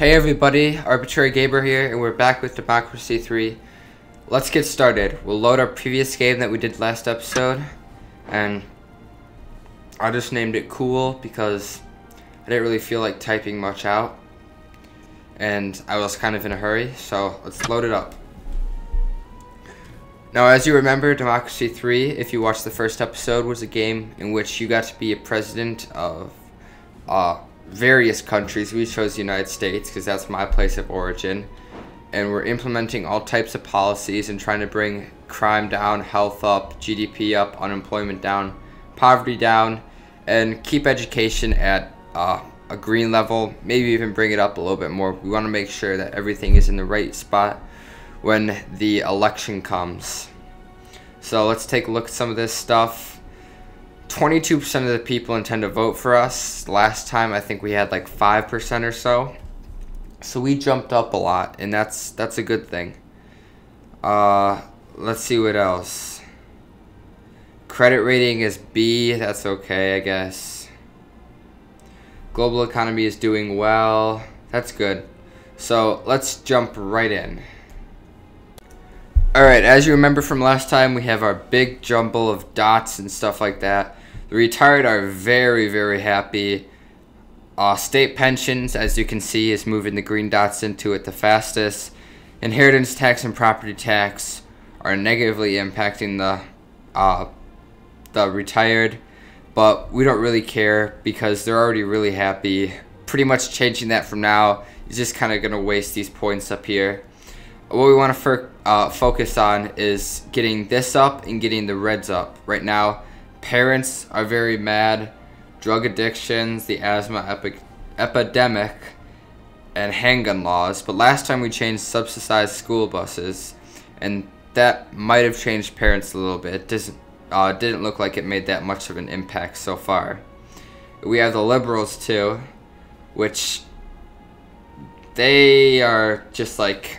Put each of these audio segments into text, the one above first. Hey everybody, Arbitrary Gaber here, and we're back with Democracy 3. Let's get started. We'll load our previous game that we did last episode, and I just named it Cool because I didn't really feel like typing much out, and I was kind of in a hurry, so let's load it up. Now, as you remember, Democracy 3, if you watched the first episode, was a game in which you got to be a president of various countries. We chose the United States because that's my place of origin, and we're implementing all types of policies and trying to bring crime down, health up, GDP up, unemployment down, poverty down, and keep education at a green level, maybe even bring it up a little bit more. We want to make sure that everything is in the right spot when the election comes. So let's take a look at some of this stuff. 22% of the people intend to vote for us. Last time I think we had like 5% or so. So we jumped up a lot, and that's a good thing. Let's see what else. Credit rating is B, that's okay I guess. Global economy is doing well, that's good. So let's jump right in. Alright, as you remember from last time, we have our big jumble of dots and stuff like that. The retired are very, very happy. State pensions, as you can see, is moving the green dots into it the fastest. Inheritance tax and property tax are negatively impacting the retired, but we don't really care because they're already really happy. Pretty much changing that from now is just kind of going to waste these points up here. What we want to focus on is getting this up and getting the reds up. Right now, parents are very mad, drug addictions, the asthma epidemic, and handgun laws. But last time we changed subsidized school buses, and that might have changed parents a little bit. It didn't look like it made that much of an impact so far. We have the liberals too, which they are just like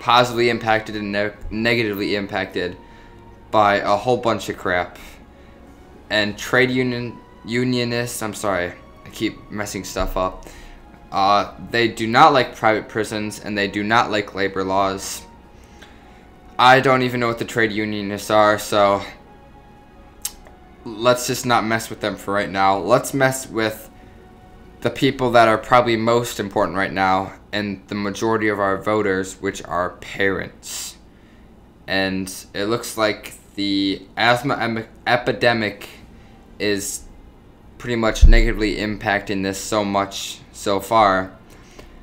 positively impacted and negatively impacted by a whole bunch of crap. And trade unionists, I'm sorry, I keep messing stuff up. They do not like private prisons, and they do not like labor laws. I don't even know what the trade unionists are, so let's just not mess with them for right now. Let's mess with the people that are probably most important right now, and the majority of our voters, which are parents. And it looks like the asthma epidemic is pretty much negatively impacting this so much so far,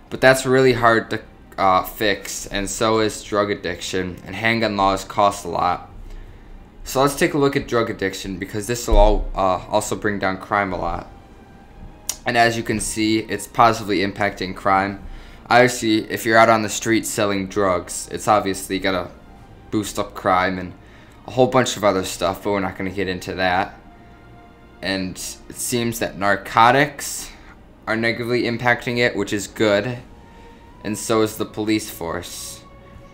but that's really hard to fix, and so is drug addiction, and handgun laws cost a lot. So let's take a look at drug addiction, because this will all also bring down crime a lot. And as you can see, it's positively impacting crime. Obviously, if you're out on the street selling drugs, it's obviously gonna boost up crime and a whole bunch of other stuff, but we're not gonna get into that. And it seems that narcotics are negatively impacting it, which is good, and so is the police force.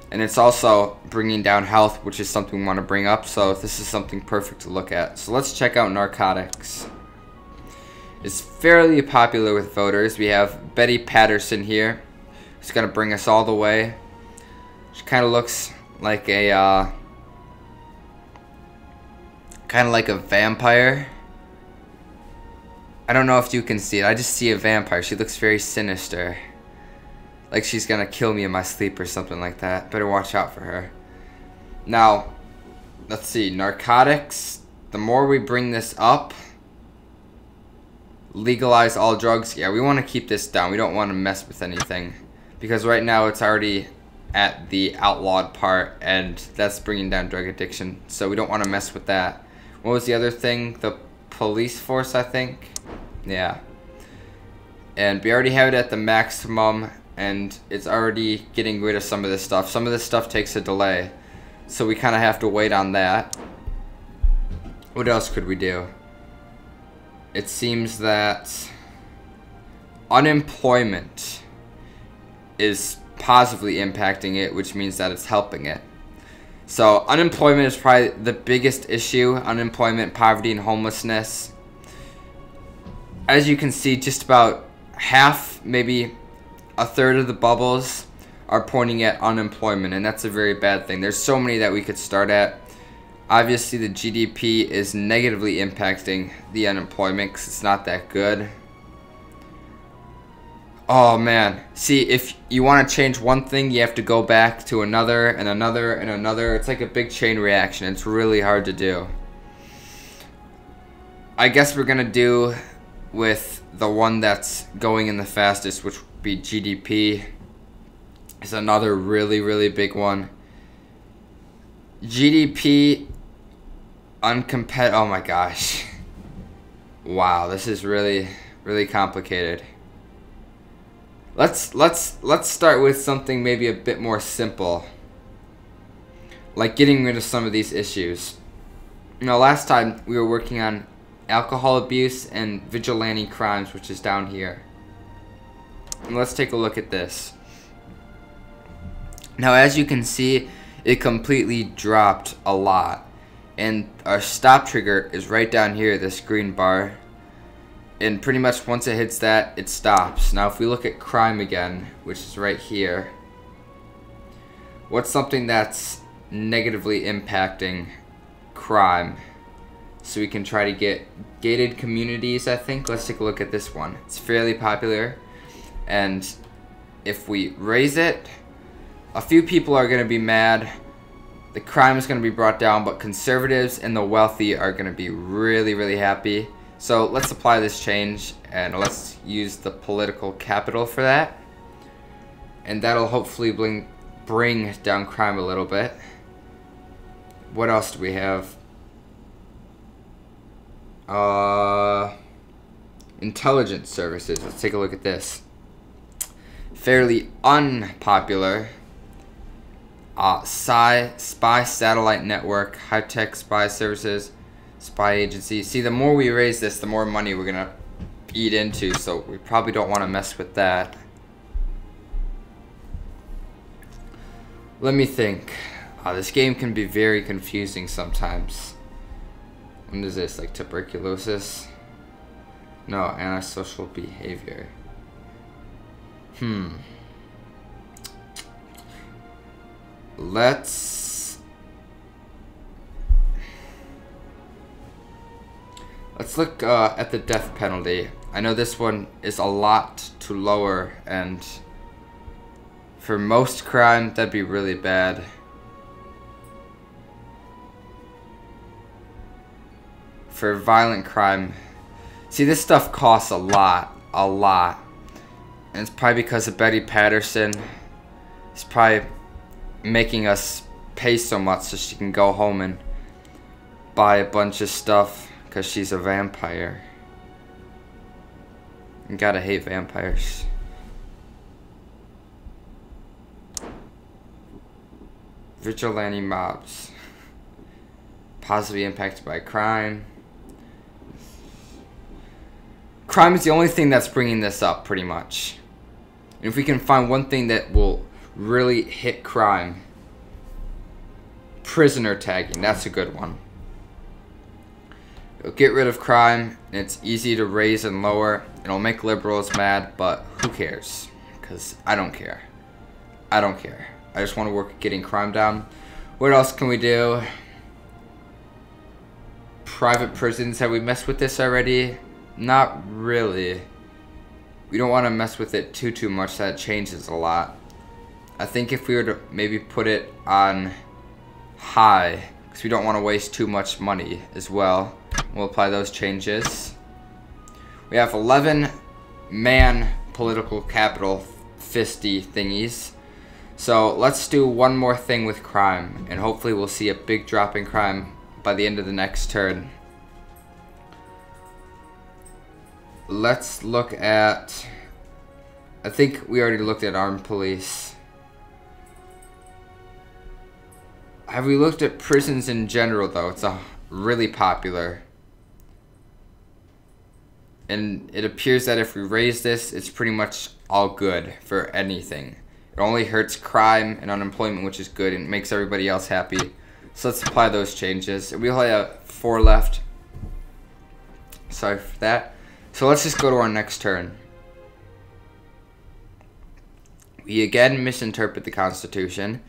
And it's also bringing down health, which is something we want to bring up, so this is something perfect to look at. So let's check out narcotics. It's fairly popular with voters. We have Betty Patterson here. It's going to bring us all the way. She kind of looks like a vampire. I don't know if you can see it. I just see a vampire. She looks very sinister. Like she's going to kill me in my sleep or something like that. Better watch out for her. Now, let's see. Narcotics. The more we bring this up, legalize all drugs. Yeah, we want to keep this down. We don't want to mess with anything, because right now it's already at the outlawed part, and that's bringing down drug addiction, so we don't want to mess with that. What was the other thing? The police force, I think. Yeah, and we already have it at the maximum, and it's already getting rid of some of this stuff. Some of this stuff takes a delay, so we kind of have to wait on that. What else could we do? It seems that unemployment is positively impacting it, which means that it's helping it. So unemployment is probably the biggest issue. Unemployment, poverty, and homelessness. As you can see, just about half maybe a third of the bubbles are pointing at unemployment, and that's a very bad thing. There's so many that we could start at. Obviously, the GDP is negatively impacting the unemployment because it's not that good. Oh, man. See, if you want to change one thing, you have to go back to another and another and another. It's like a big chain reaction. It's really hard to do. I guess we're going to do with the one that's going in the fastest, which would be GDP. It's another really, really big one. GDP uncompetitive. Oh, my gosh. Wow, this is really, really complicated. Let's start with something maybe a bit more simple, like getting rid of some of these issues. You know, last time we were working on alcohol abuse and vigilante crimes, which is down here. And let's take a look at this. Now, as you can see, it completely dropped a lot, and our stop trigger is right down here, this green bar. And pretty much once it hits that, it stops. Now if we look at crime again, which is right here, what's something that's negatively impacting crime? So we can try to get gated communities, I think. Let's take a look at this one. It's fairly popular. And if we raise it, a few people are going to be mad. The crime is going to be brought down, but conservatives and the wealthy are going to be really, really happy. So let's apply this change, and let's use the political capital for that. And that'll hopefully bring down crime a little bit. What else do we have? Intelligence services. Let's take a look at this. Fairly unpopular. Spy satellite network, high-tech spy services. Spy agency. See, the more we raise this, the more money we're gonna eat into, so we probably don't want to mess with that. Let me think. This game can be very confusing sometimes. What is this, like tuberculosis? No, antisocial behavior. Let's look at the death penalty. I know this one is a lot to lower, and for most crime, that'd be really bad. For violent crime, see, this stuff costs a lot, and it's probably because of Betty Patterson. It's probably making us pay so much so she can go home and buy a bunch of stuff. Because she's a vampire. You gotta hate vampires. Vigilante mobs. Positively impacted by crime. Crime is the only thing that's bringing this up, pretty much. And if we can find one thing that will really hit crime. Prisoner tagging, that's a good one. It'll get rid of crime, and it's easy to raise and lower. It'll make liberals mad, but who cares? Because I don't care. I don't care. I just want to work at getting crime down. What else can we do? Private prisons. Have we messed with this already? Not really. We don't want to mess with it too much. That changes a lot. I think if we were to maybe put it on high, because we don't want to waste too much money as well. We'll apply those changes. We have 11-man political capital fisty thingies. So let's do one more thing with crime, and hopefully we'll see a big drop in crime by the end of the next turn. Let's look at... I think we already looked at armed police. Have we looked at prisons in general, though? It's a really popular. And it appears that if we raise this, it's pretty much all good for anything. It only hurts crime and unemployment, which is good, and it makes everybody else happy. So let's apply those changes. We only have 4 left. Sorry for that. So let's just go to our next turn. We again misinterpret the Constitution,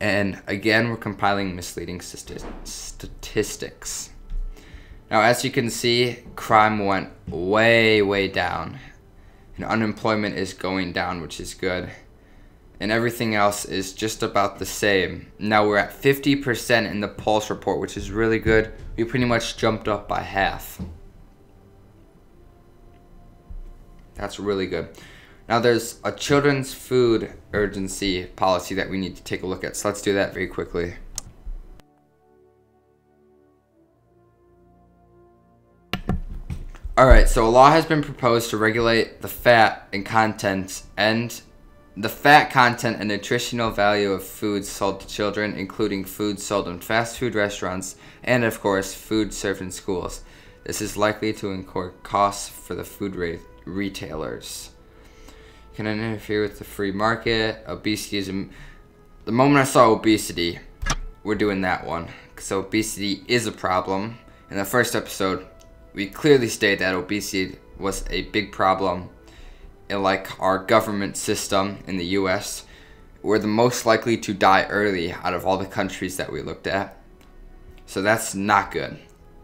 and again we're compiling misleading statistics. Now, as you can see, crime went way, way down, and unemployment is going down, which is good, and everything else is just about the same. Now we're at 50% in the Pulse report, which is really good. We pretty much jumped up by half. That's really good. Now there's a children's food urgency policy that we need to take a look at, so let's do that very quickly. Alright, so a law has been proposed to regulate the fat content and nutritional value of foods sold to children, including food sold in fast food restaurants and, of course, food served in schools. This is likely to incur costs for the food retailers. Can interfere with the free market. Obesity is the moment I saw obesity, we're doing that one. So obesity is a problem. In the first episode, we clearly stated that obesity was a big problem in like our government system in the US. We're the most likely to die early out of all the countries that we looked at. So that's not good.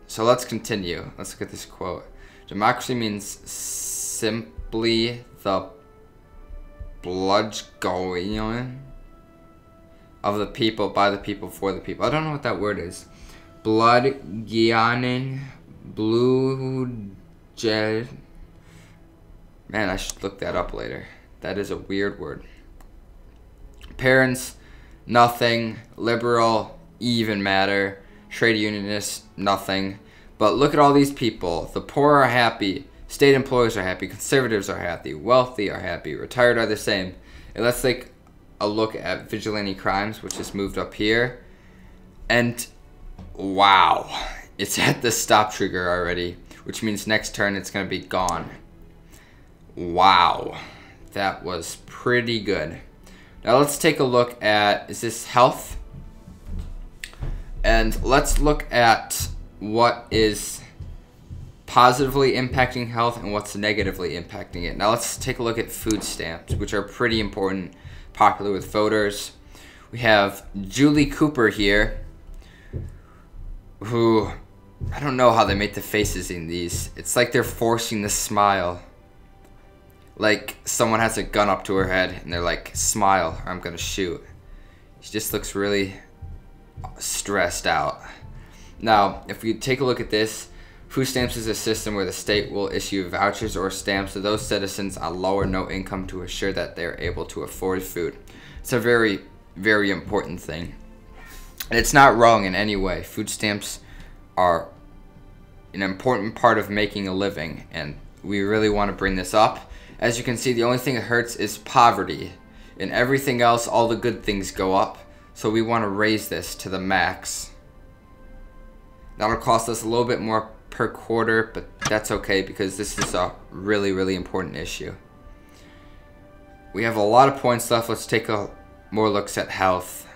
So let's continue. Let's look at this quote. Democracy means simply the blood going on of the people, by the people, for the people. I don't know what that word is. Blood guianing, blue gel. Man, I should look that up later. That is a weird word. Parents, nothing. Liberal, even matter. Trade unionists, nothing. But look at all these people. The poor are happy. State employees are happy, conservatives are happy, wealthy are happy, retired are the same. And let's take a look at vigilante crimes, which is moved up here. And wow, it's at the stop trigger already, which means next turn it's going to be gone. Wow, that was pretty good. Now let's take a look at, is this health? And let's look at what is positively impacting health and what's negatively impacting it. Now let's take a look at food stamps, which are pretty important, popular with voters. We have Julie Cooper here, who, I don't know how they make the faces in these. It's like they're forcing the smile. Like someone has a gun up to her head and they're like, smile or I'm gonna shoot. She just looks really stressed out. Now, if we take a look at this, food stamps is a system where the state will issue vouchers or stamps to those citizens on low or no income to assure that they're able to afford food. It's a very, very important thing. And it's not wrong in any way. Food stamps are an important part of making a living, and we really want to bring this up. As you can see, the only thing that hurts is poverty. In everything else, all the good things go up, so we want to raise this to the max. That'll cost us a little bit more per quarter, but that's okay because this is a really, really important issue. We have a lot of points left. Let's take more looks at health.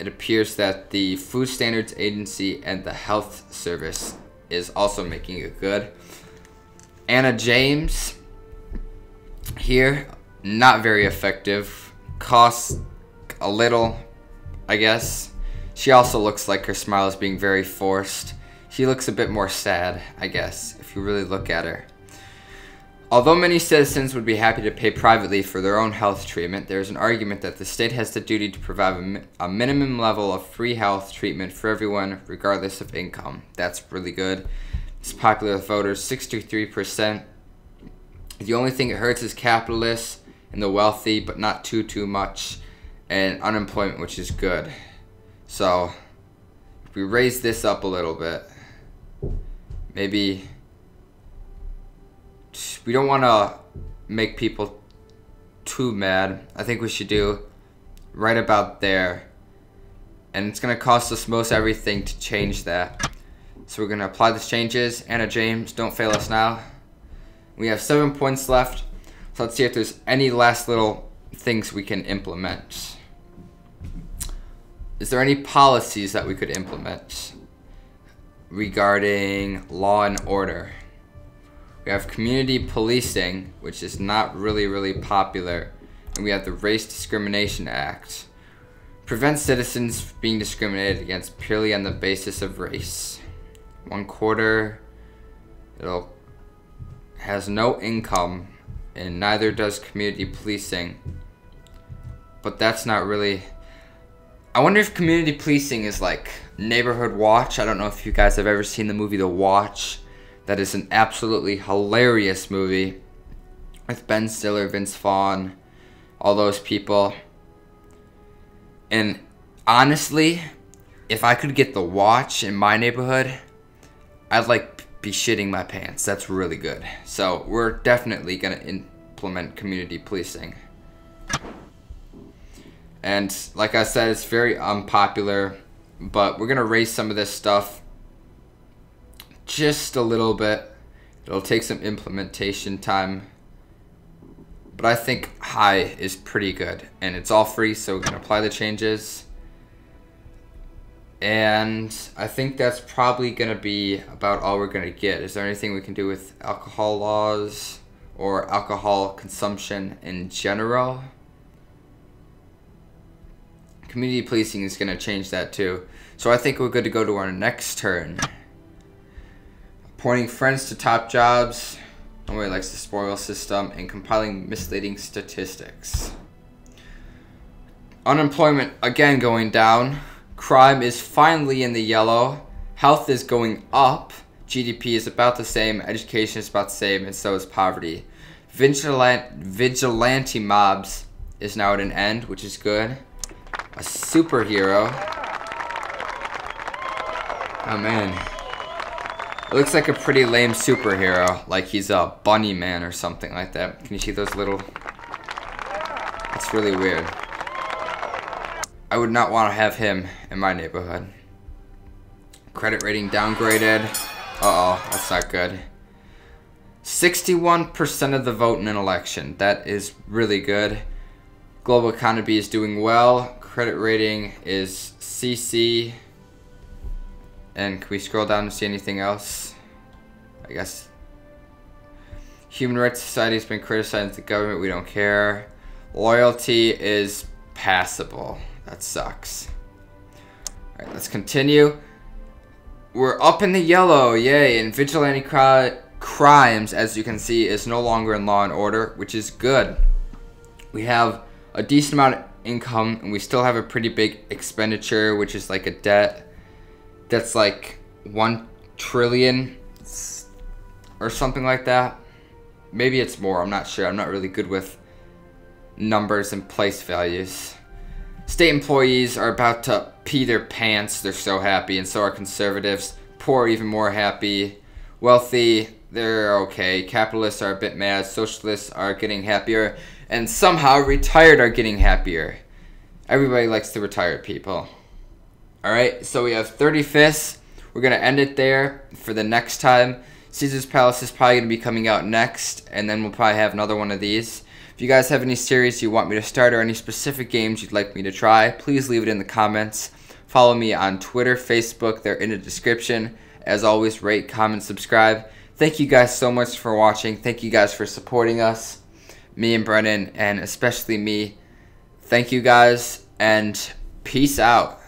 It appears that the Food Standards Agency and the Health Service is also making it good. Anna James here, not very effective. Costs a little, I guess. She also looks like her smile is being very forced. She looks a bit more sad, I guess, if you really look at her. Although many citizens would be happy to pay privately for their own health treatment, there is an argument that the state has the duty to provide a minimum level of free health treatment for everyone, regardless of income. That's really good. It's popular with voters, 63%. The only thing it hurts is capitalists and the wealthy, but not too much, and unemployment, which is good. So, if we raise this up a little bit, maybe we don't want to make people too mad. I think we should do right about there. And it's going to cost us most everything to change that. So we're going to apply these changes. Anna James, don't fail us now. We have 7 points left. So let's see if there's any last little things we can implement. Is there any policies that we could implement? Regarding law and order, we have community policing, which is not really popular and we have the Race Discrimination Act. Prevents citizens from being discriminated against purely on the basis of race. One quarter has no income, and neither does community policing. But that's not really... I wonder if community policing is like Neighborhood Watch. I don't know if you guys have ever seen the movie The Watch. That is an absolutely hilarious movie with Ben Stiller, Vince Vaughn, all those people. And honestly, if I could get The Watch in my neighborhood, I'd like be shitting my pants. That's really good. So we're definitely gonna implement community policing. And like I said, it's very unpopular, but we're gonna raise some of this stuff just a little bit. It'll take some implementation time, but I think high is pretty good, and it's all free, so we can apply the changes. And I think that's probably gonna be about all we're gonna get. Is there anything we can do with alcohol laws or alcohol consumption in general? Community policing is gonna change that too. So I think we're good to go to our next turn. Appointing friends to top jobs. Nobody likes the spoil system, and compiling misleading statistics. Unemployment again going down. Crime is finally in the yellow. Health is going up. GDP is about the same. Education is about the same, and so is poverty. Vigilante mobs is now at an end, which is good. A superhero. Oh man. It looks like a pretty lame superhero, like he's a bunny man or something like that. Can you see those little... It's really weird. I would not want to have him in my neighborhood. Credit rating downgraded. Uh-oh, that's not good. 61% of the vote in an election. That is really good. Global economy is doing well. Credit rating is CC. And can we scroll down to see anything else? I guess. Human rights society has been criticizing the government. We don't care. Loyalty is passable. That sucks. All right, let's continue. We're up in the yellow, yay. And vigilante crimes, as you can see, is no longer in Law and Order, which is good. We have a decent amount of income, and we still have a pretty big expenditure, which is like a debt. That's like 1 trillion or something like that. Maybe it's more, I'm not sure. I'm not really good with numbers and place values. State employees are about to pee their pants. They're so happy, and so are conservatives. Poor, even more happy. Wealthy, they're okay. Capitalists are a bit mad. Socialists are getting happier. And somehow retired are getting happier. Everybody likes the retired people. Alright, so we have 35th. We're going to end it there for the next time. Caesar's Palace is probably going to be coming out next, and then we'll probably have another one of these. If you guys have any series you want me to start or any specific games you'd like me to try, please leave it in the comments. Follow me on Twitter, Facebook. They're in the description. As always, rate, comment, subscribe. Thank you guys so much for watching. Thank you guys for supporting us, me and Brennan, and especially me. Thank you guys, and peace out.